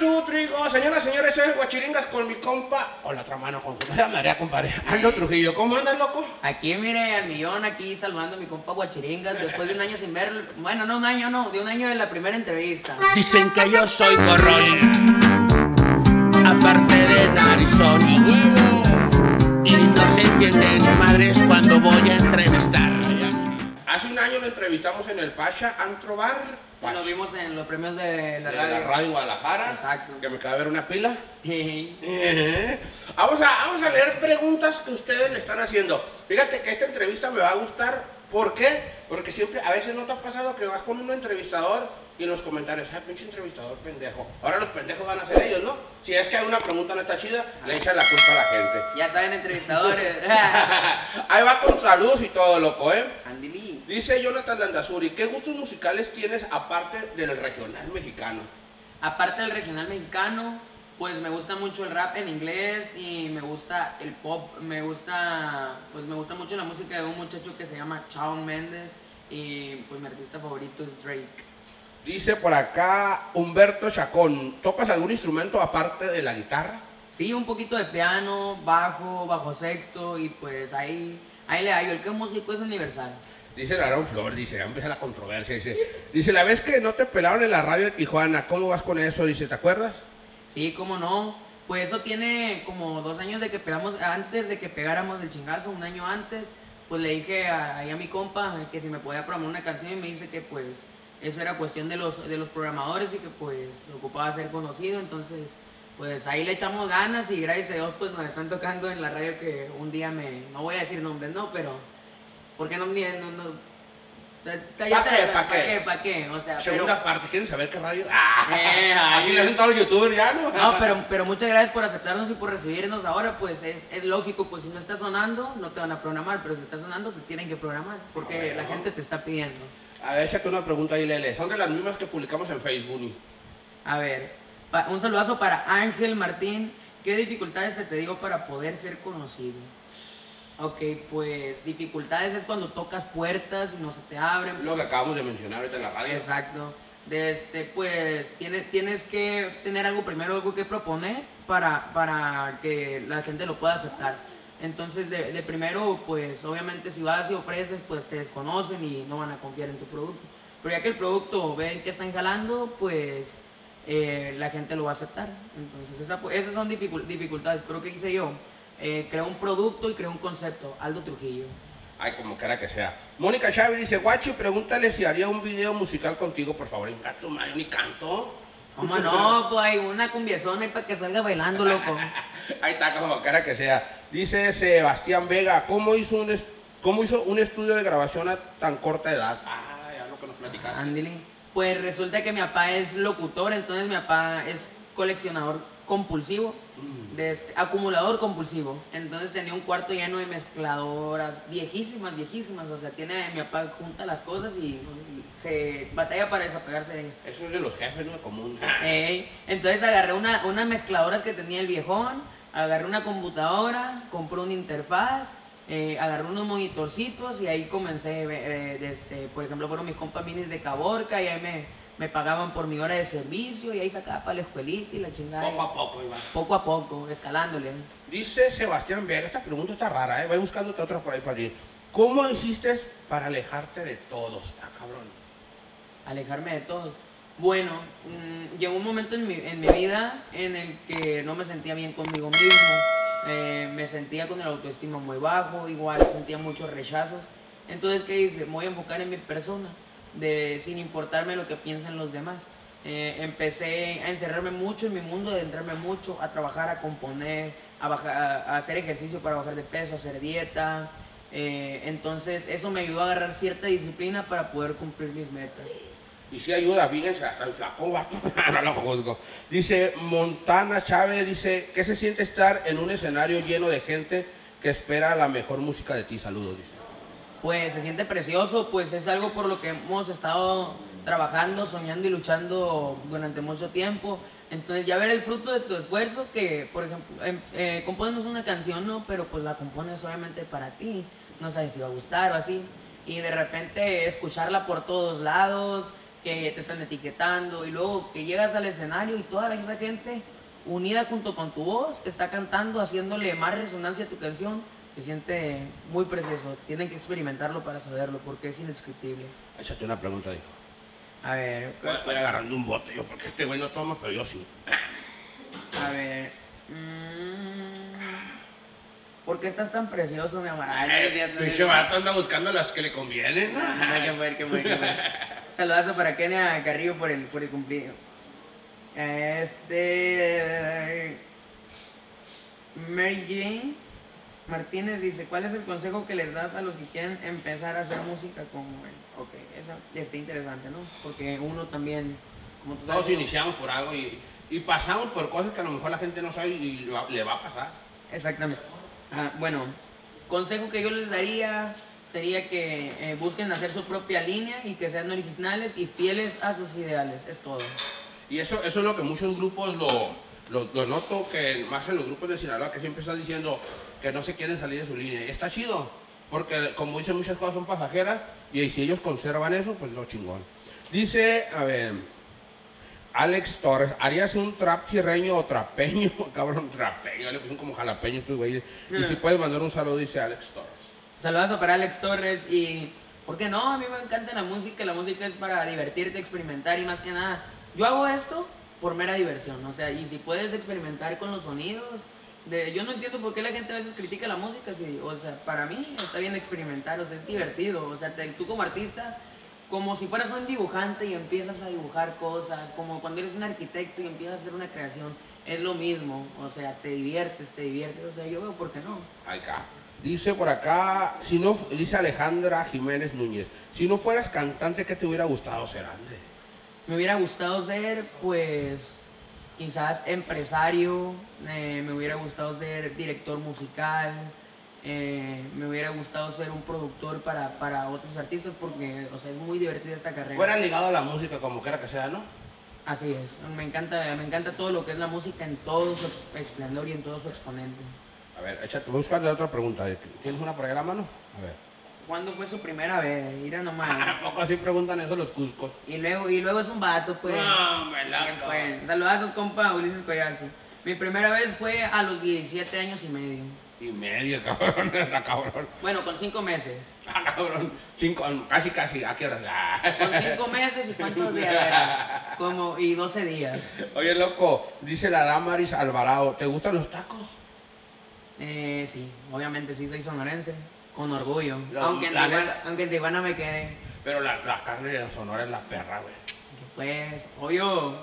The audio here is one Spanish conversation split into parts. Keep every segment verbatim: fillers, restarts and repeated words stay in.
tú, trigo. Señoras, señores, soy el Guachiringas con mi compa. O la otra mano, con compa. María, compadre. Aldo Trujillo, ¿cómo andas, loco? Aquí, mire, al millón, aquí salvando a mi compa Guachiringas después de un año sin verlo. Bueno, no un año, no, de un año de la primera entrevista. Dicen que yo soy corrón, aparte de narizón y huevo, y no se entiende ni madres cuando voy a entrevistar. Hace un año lo entrevistamos en el Pacha Antrobar. Lo vimos en los premios de la, de radio. la radio Guadalajara. Exacto. Que me cabe ver una pila. vamos, a, vamos a leer preguntas que ustedes le están haciendo. Fíjate que esta entrevista me va a gustar. ¿Por qué? Porque siempre, a veces no te ha pasado que vas con un entrevistador y en los comentarios, ah, pinche entrevistador pendejo. Ahora los pendejos van a ser ellos, ¿no? Si es que hay una pregunta no está chida, ah. le echan la culpa a la gente. Ya saben, entrevistadores. Ahí va con salud y todo, loco, ¿eh? Andilí. Dice Jonathan Landazuri, ¿qué gustos musicales tienes aparte del regional mexicano? Aparte del regional mexicano, pues me gusta mucho el rap en inglés y me gusta el pop, me gusta, pues me gusta mucho la música de un muchacho que se llama Shawn Mendes y pues mi artista favorito es Drake. Dice por acá Humberto Chacón, ¿tocas algún instrumento aparte de la guitarra? Sí, un poquito de piano, bajo, bajo sexto y pues ahí, ahí le hallo, el que músico es universal. Dice Lara Flor, dice, ya empieza la controversia, dice, dice, la vez que no te pelaron en la radio de Tijuana, ¿cómo vas con eso? Dice, ¿te acuerdas? Sí, cómo no, pues eso tiene como dos años de que pegamos, antes de que pegáramos el chingazo, un año antes, pues le dije ahí a, a mi compa que si me podía programar una canción y me dice que pues eso era cuestión de los, de los programadores y que pues ocupaba ser conocido, entonces pues ahí le echamos ganas y gracias a Dios pues nos están tocando en la radio que un día me, no voy a decir nombres, no, pero... Porque no, no, no. ¿Para qué? ¿Para qué? ¿Para qué? O sea, segunda pero... parte, ¿quieren saber qué radio? ¡Ah! Eh, así lo hacen todos los youtubers ya, ¿no? No, pero, pero muchas gracias por aceptarnos y por recibirnos ahora, pues es, es lógico, pues si no está sonando, no te van a programar, pero si está sonando, te tienen que programar, porque ver, la ¿no? gente te está pidiendo. A ver, échate una pregunta ahí, Lele, son de las mismas que publicamos en Facebook. Y... A ver, un saludazo para Ángel Martín, ¿qué dificultades se te dio para poder ser conocido? Ok, pues dificultades es cuando tocas puertas y no se te abren. Lo que acabamos de mencionar ahorita en la radio. Exacto. De este, pues tienes, tienes que tener algo primero, algo que proponer para, para que la gente lo pueda aceptar. Entonces, de, de primero, pues obviamente si vas y ofreces, pues te desconocen y no van a confiar en tu producto. Pero ya que el producto ven que están jalando, pues eh, la gente lo va a aceptar. Entonces, esa, esas son dificultades. Pero ¿qué hice yo? Eh, creó un producto y creó un concepto, Aldo Trujillo. Ay, como quiera que sea. Mónica Chávez dice, Guachi, pregúntale si haría un video musical contigo, por favor. Engacho, yo ni canto. ¿Cómo no? Pues hay una cumbiezona para que salga bailando, loco. Ahí está, como quiera que sea. Dice Sebastián Vega, ¿cómo hizo un, cómo hizo un estudio de grabación a tan corta edad? Ah, ya lo que nos platicaste. Ándale. Pues resulta que mi papá es locutor, entonces mi papá es coleccionador compulsivo, de este, acumulador compulsivo, entonces tenía un cuarto lleno de mezcladoras viejísimas, viejísimas, o sea, tiene, mi papá junta las cosas y, y se batalla para desapegarse de ellas. Eso es de los jefes, no es común. Eh, entonces agarré una, unas mezcladoras que tenía el viejón, agarré una computadora, compré una interfaz, eh, agarré unos monitorcitos y ahí comencé, eh, de este, por ejemplo, fueron mis compas minis de Caborca y ahí me... Me pagaban por mi hora de servicio y ahí sacaba para la escuelita y la chingada. Poco a poco, Iván. Poco a poco, escalándole. Dice Sebastián Vega, esta pregunta está rara, ¿eh? Voy buscándote otra por ahí para ti. ¿Cómo hiciste para alejarte de todos? Ah, cabrón. Alejarme de todos. Bueno, mmm, llegó un momento en mi, en mi vida en el que no me sentía bien conmigo mismo. Eh, me sentía con el autoestima muy bajo, igual sentía muchos rechazos. Entonces, ¿qué hice? Me voy a enfocar en mi persona. De, sin importarme lo que piensan los demás. Eh, empecé a encerrarme mucho en mi mundo, a adentrarme mucho, a trabajar, a componer, a, bajar, a hacer ejercicio para bajar de peso, a hacer dieta. Eh, entonces eso me ayudó a agarrar cierta disciplina para poder cumplir mis metas. Y si ayuda, fíjense, hasta el flaco, no lo juzgo. Dice Montana Chávez, dice, ¿qué se siente estar en un escenario lleno de gente que espera la mejor música de ti? Saludos, dice. Pues se siente precioso, pues es algo por lo que hemos estado trabajando, soñando y luchando durante mucho tiempo. Entonces ya ver el fruto de tu esfuerzo, que por ejemplo, eh, eh, componemos una canción, ¿no? Pero pues la compones obviamente para ti, no sabes si va a gustar o así. Y de repente escucharla por todos lados, que te están etiquetando, y luego que llegas al escenario y toda esa gente unida junto con tu voz está cantando, haciéndole más resonancia a tu canción, se siente muy precioso. Tienen que experimentarlo para saberlo, porque es indescriptible. Échate una pregunta, hijo. A ver... Voy, voy agarrando un bote yo, porque este güey no toma, pero yo sí. A ver... Mmm, ¿por qué estás tan precioso, mi amor? El pinche vato anda buscando las que le convienen. Ay, qué mujer, qué mujer, qué mujer. Saludazo para Kenia Carrillo por el, por el cumplido. Este... Mary Jane Martínez dice, ¿cuál es el consejo que les das a los que quieren empezar a hacer música como él? Ok, esa está interesante, ¿no? Porque uno también, como tú sabes... Todos iniciamos por algo y, y pasamos por cosas que a lo mejor la gente no sabe y le va a pasar. Exactamente. Ah, bueno, consejo que yo les daría sería que eh, busquen hacer su propia línea y que sean originales y fieles a sus ideales, es todo. Y eso, eso es lo que muchos grupos lo, lo, lo noto, que más en los grupos de Sinaloa, que siempre están diciendo... que no se quieren salir de su línea. Y está chido, porque como dicen, muchas cosas son pasajeras, y si ellos conservan eso, pues lo chingón. Dice, a ver, Alex Torres, ¿harías un trap sierreño o trapeño? Cabrón, trapeño, le pusieron como jalapeño estos güeyes. Mm. Y si puedes mandar un saludo, dice Alex Torres. Saludazo para Alex Torres, y ¿por qué no? A mí me encanta la música, la música es para divertirte, experimentar, y más que nada, yo hago esto por mera diversión, o sea, y si puedes experimentar con los sonidos... De, yo no entiendo por qué la gente a veces critica la música, sí, o sea, para mí está bien experimentar, o sea, es divertido, o sea, te, tú como artista, como si fueras un dibujante y empiezas a dibujar cosas, como cuando eres un arquitecto y empiezas a hacer una creación, es lo mismo, o sea, te diviertes, te diviertes, o sea, yo veo por qué no. Acá, dice por acá, si no, dice Alejandra Jiménez Núñez, si no fueras cantante, ¿qué te hubiera gustado ser, André? Me hubiera gustado ser, pues... quizás empresario, eh, me hubiera gustado ser director musical, eh, me hubiera gustado ser un productor para, para otros artistas, porque, o sea, es muy divertida esta carrera. Fuera ligado a la música, como quiera que sea, ¿no? Así es, me encanta, me encanta todo lo que es la música en todo su esplendor y en todo su exponente. A ver, échate, voy buscando otra pregunta, ¿tienes una por ahí a la mano? A ver. ¿Cuándo fue su primera vez? Mira nomás. ¿A poco así preguntan eso los cuscos? Y luego, y luego es un vato, pues. No, me lato. Pues. Saludazos, compa, Ulises Collazo. Mi primera vez fue a los diecisiete años y medio. Y medio, cabrón, la cabrón. Bueno, con cinco meses. Ah, cabrón, cinco, casi, casi, ¿a qué horas? Ah. Con cinco meses y cuántos días era, como, y doce días. Oye, loco, dice la dama Maris Alvarado, ¿te gustan los tacos? Eh, sí, obviamente sí, soy sonorense. Con orgullo, la, aunque, en la Tijuana, neta, aunque en Tijuana me quede. Pero las la carnes de Sonora es la perra, güey. Pues, obvio.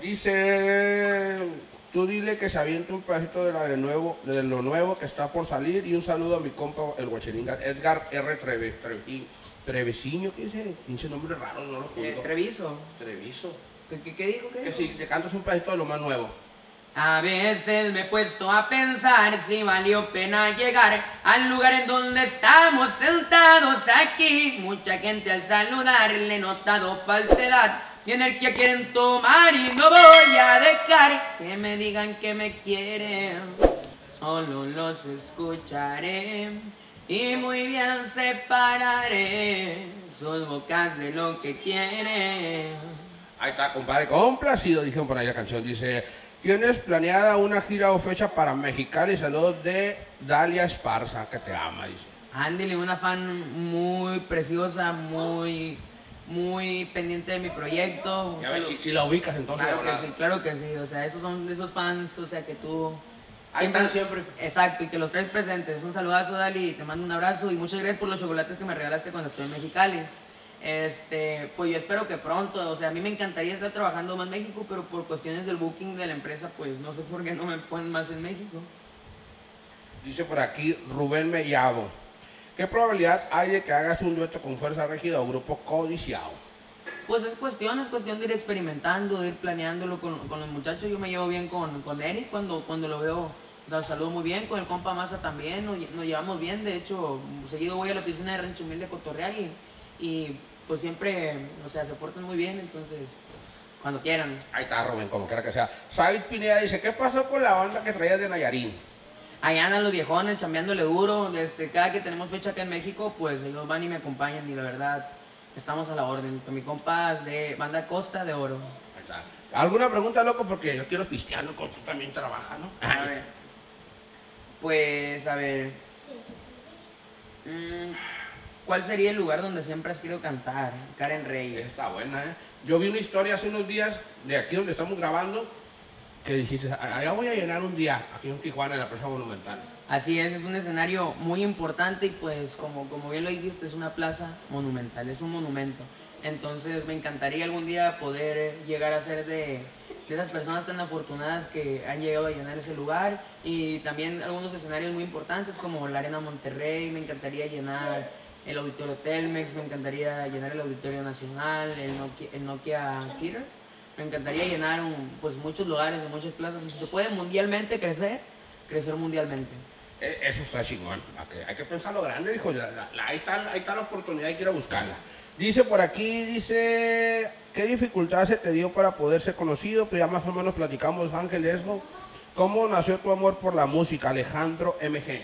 Dice, tú dile que se aviente un pedacito de, la de, nuevo, de lo nuevo que está por salir. Y un saludo a mi compa, el Guachiringas, Edgar R. Treves, Trevi, Trevesiño, ¿qué dice? Pinche nombre raro, no lo juro. Treviso. Treviso. ¿Qué, qué, qué dijo? ¿Qué que dijo? Si te cantas un pedacito de lo más nuevo. A veces me he puesto a pensar si valió pena llegar al lugar en donde estamos sentados aquí. Mucha gente al saludar le he notado falsedad y energía quieren tomar y no voy a dejar que me digan que me quieren. Solo los escucharé y muy bien separaré sus bocas de lo que quieren. Ahí está, compadre, complacido, dijeron por ahí la canción, dice... ¿Tienes planeada una gira o fecha para Mexicali? Saludos de Dalia Esparza, que te ama, dice. Ándale, una fan muy preciosa, muy, muy pendiente de mi proyecto. Ya ves, si, si la ubicas entonces. Claro que sí, claro que sí. O sea, esos son de esos fans, o sea, que tú... Ahí están siempre. Exacto, y que los traes presentes. Un saludazo, Dali, te mando un abrazo y muchas gracias por los chocolates que me regalaste cuando estuve en Mexicali. Este, pues yo espero que pronto, o sea, a mí me encantaría estar trabajando más en México, pero por cuestiones del booking de la empresa, pues no sé por qué no me ponen más en México. Dice por aquí Rubén Mellado, ¿qué probabilidad hay de que hagas un dueto con Fuerza Regida o Grupo Codiciado? Pues es cuestión, es cuestión de ir experimentando, de ir planeándolo con, con los muchachos. Yo me llevo bien con, con Eric, cuando, cuando lo veo, lo saludo muy bien, con el compa Masa también, nos, nos llevamos bien. De hecho, seguido voy a la oficina de Rancho Humilde de Cotorreal y... Y pues siempre, o sea, se portan muy bien, entonces, cuando quieran. Ahí está, Rubén, como quiera que sea. Said Pineda dice, ¿qué pasó con la banda que traías de Nayarit? Allá andan los viejones, chambeándole duro. Desde cada que tenemos fecha acá en México, pues ellos van y me acompañan. Y la verdad, estamos a la orden. Con mi compas de banda Costa de Oro. Ahí está. ¿Alguna pregunta, loco? Porque yo quiero pistear, loco. Tú también trabajas, ¿no? A ver. Pues, a ver. Sí. ¿Cuál sería el lugar donde siempre has querido cantar? Karen Reyes. Está buena, ¿eh? Yo vi una historia hace unos días de aquí donde estamos grabando que dijiste, allá voy a llenar un día, aquí en Tijuana, en la Plaza Monumental. Así es, es un escenario muy importante y pues como, como bien lo dijiste, es una plaza monumental, es un monumento. Entonces me encantaría algún día poder llegar a ser de, de esas personas tan afortunadas que han llegado a llenar ese lugar. Y también algunos escenarios muy importantes como la Arena Monterrey, me encantaría llenar el Auditorio Telmex, me encantaría llenar el Auditorio Nacional, el Nokia, el Nokia Theater. Me encantaría llenar un, pues, muchos lugares, muchas plazas. Si se puede mundialmente crecer, crecer mundialmente. Eso está chingón. Hay que pensar lo grande, hijo. La, la, la, ahí, está, ahí está la oportunidad, hay que ir a buscarla. Dice por aquí, dice, ¿qué dificultad se te dio para poder ser conocido? Que ya más o menos platicamos, Ángel Esgo. ¿Cómo nació tu amor por la música, Alejandro M G?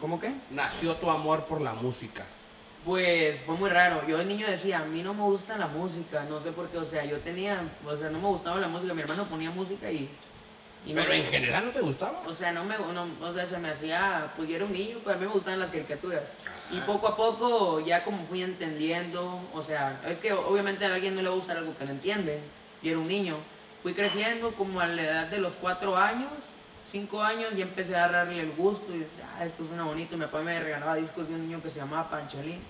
¿Cómo qué? Nació tu amor por la música. Pues fue muy raro. Yo de niño decía, a mí no me gusta la música, no sé por qué, o sea, yo tenía, o sea, no me gustaba la música, mi hermano ponía música y... y ¿Pero no, en general no te gustaba? O sea, no me, no, o sea, se me hacía, pues yo era un niño, pues a mí me gustaban las caricaturas. Ajá. Y poco a poco ya como fui entendiendo, o sea, es que obviamente a alguien no le va a gustar algo que no entiende, yo era un niño. Fui creciendo como a la edad de los cuatro años, cinco años, y empecé a darle el gusto y decía, ah, esto suena bonito. Mi papá me regalaba discos de un niño que se llamaba Pancholín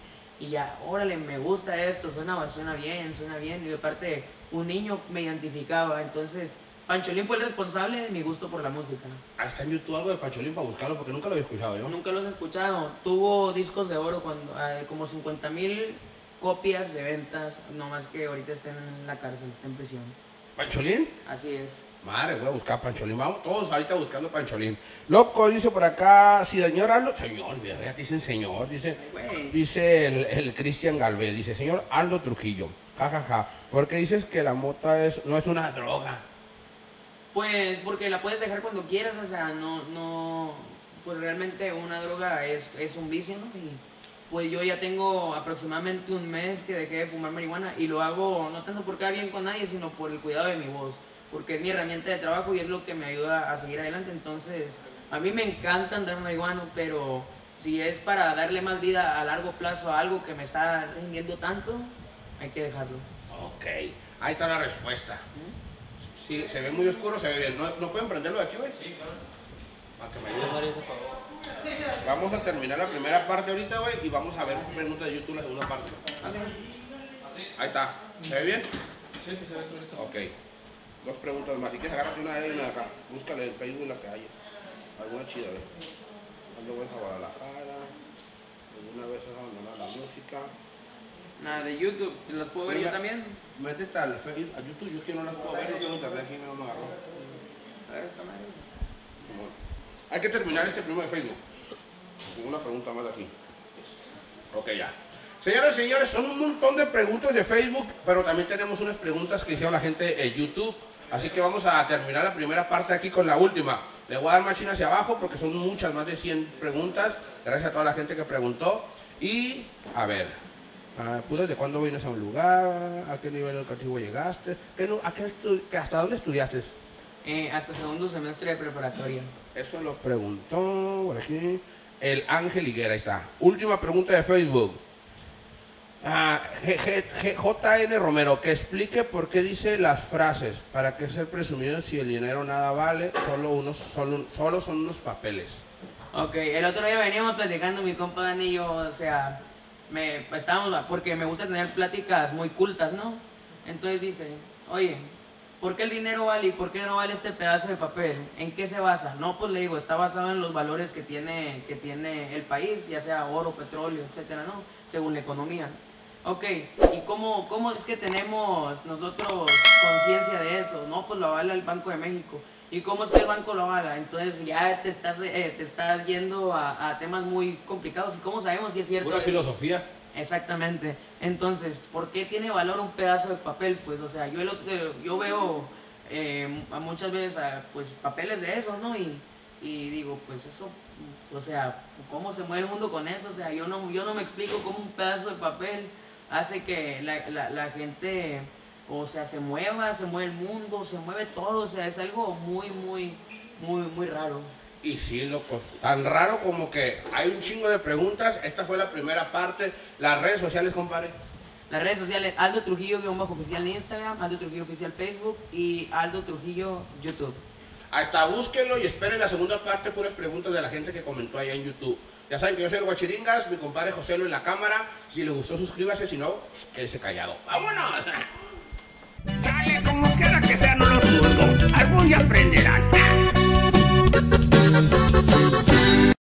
y ya, órale, me gusta esto, suena, suena bien, suena bien. Y aparte, un niño me identificaba, entonces Pancholín fue el responsable de mi gusto por la música. Ahí está en YouTube algo de Pancholín para buscarlo porque nunca lo había escuchado yo. Nunca los he escuchado. Tuvo discos de oro cuando, eh, como cincuenta mil copias de ventas, nomás que ahorita está en la cárcel, está en prisión. ¿Pancholín? Así es. Madre, voy a buscar Pancholín. Vamos todos ahorita buscando Pancholín. Loco, dice por acá, si señor Aldo... Señor, mira, dicen señor, dice, Ay, dice el, el Cristian Galvez, dice, señor Aldo Trujillo, jajaja, ja, ja, ¿por qué dices que la mota es, no es una droga? Pues porque la puedes dejar cuando quieras, o sea, no, no, pues realmente una droga es, es un vicio, ¿no? Y pues yo ya tengo aproximadamente un mes que dejé de fumar marihuana y lo hago no tanto por quedar bien con nadie, sino por el cuidado de mi voz, porque es mi herramienta de trabajo y es lo que me ayuda a seguir adelante. Entonces, a mí me encanta andar marihuano, pero si es para darle más vida a largo plazo a algo que me está rindiendo tanto, hay que dejarlo. Ok, ahí está la respuesta. ¿Mm? Sí, se ve muy oscuro, se ve bien. ¿No, no pueden prenderlo de aquí, güey? Sí, claro. Para que me ayude. Vamos a terminar la primera parte ahorita, güey, y vamos a ver preguntas de YouTube la segunda parte. ¿Así? Ahí está. ¿Se ve bien? Sí, se ve solito. Ok. Dos preguntas más, si quieres agárrate una de una de acá, búscale en Facebook la que haya. Alguna chida, ¿eh? Cuando voy a Guadalajara, alguna vez has abandonado la música. Nada, de YouTube, ¿las puedo ver yo también? Métete al Facebook, a YouTube, yo que no las puedo ver, yo no te aquí no me agarró. A ver, está mal. Hay que terminar este primero de Facebook. Una pregunta más de aquí. Ok, ya. Señoras y señores, son un montón de preguntas de Facebook, pero también tenemos unas preguntas que hicieron la gente en YouTube. Así que vamos a terminar la primera parte aquí con la última. Le voy a dar machina hacia abajo porque son muchas, más de cien preguntas. Gracias a toda la gente que preguntó. Y, a ver, ¿desde cuándo vienes a un lugar? ¿A qué nivel educativo llegaste? ¿Qué, a qué ¿Hasta dónde estudiaste? Eh, hasta segundo semestre de preparatoria. Eso lo preguntó por aquí el Ángel Higuera, ahí está. Última pregunta de Facebook. Ah, J N Romero, que explique por qué dice las frases. ¿Para qué ser presumido si el dinero nada vale? Solo, unos, solo, solo son unos papeles. Ok, el otro día veníamos platicando mi compa Dani y yo, o sea, me, estábamos, porque me gusta tener pláticas muy cultas, ¿no? Entonces dice, oye, ¿por qué el dinero vale y por qué no vale este pedazo de papel? ¿En qué se basa? No, pues le digo, está basado en los valores que tiene, que tiene el país, ya sea oro, petróleo, etcétera, ¿no? Según la economía. Ok, ¿y cómo, cómo es que tenemos nosotros conciencia de eso? No, pues lo avala el Banco de México. ¿Y cómo es que el banco lo avala? Entonces ya te estás, eh, te estás yendo a, a temas muy complicados. ¿Y cómo sabemos si es cierto? Pura filosofía. Exactamente. Entonces, ¿por qué tiene valor un pedazo de papel? Pues, o sea, yo, el otro, yo veo eh, a muchas veces a, pues, papeles de esos, ¿no? Y, y digo, pues eso... O sea, ¿cómo se mueve el mundo con eso? O sea, yo no, yo no me explico cómo un pedazo de papel... hace que la, la, la gente, o sea, se mueva, se mueve el mundo, se mueve todo, o sea, es algo muy, muy, muy, muy raro. Y sí, loco, tan raro como que hay un chingo de preguntas. Esta fue la primera parte. Las redes sociales, compadre. Las redes sociales, Aldo Trujillo guión bajo oficial en Instagram, Aldo Trujillo oficial Facebook y Aldo Trujillo YouTube. Hasta búsquenlo y esperen la segunda parte, puras preguntas de la gente que comentó allá en YouTube. Ya saben que yo soy el Guachiringas, mi compadre José Lo en la cámara. Si les gustó, suscríbase, si no, quédese callado. ¡Vámonos! Dale, como quiera que sea, no los juzgo. Algún día aprenderán.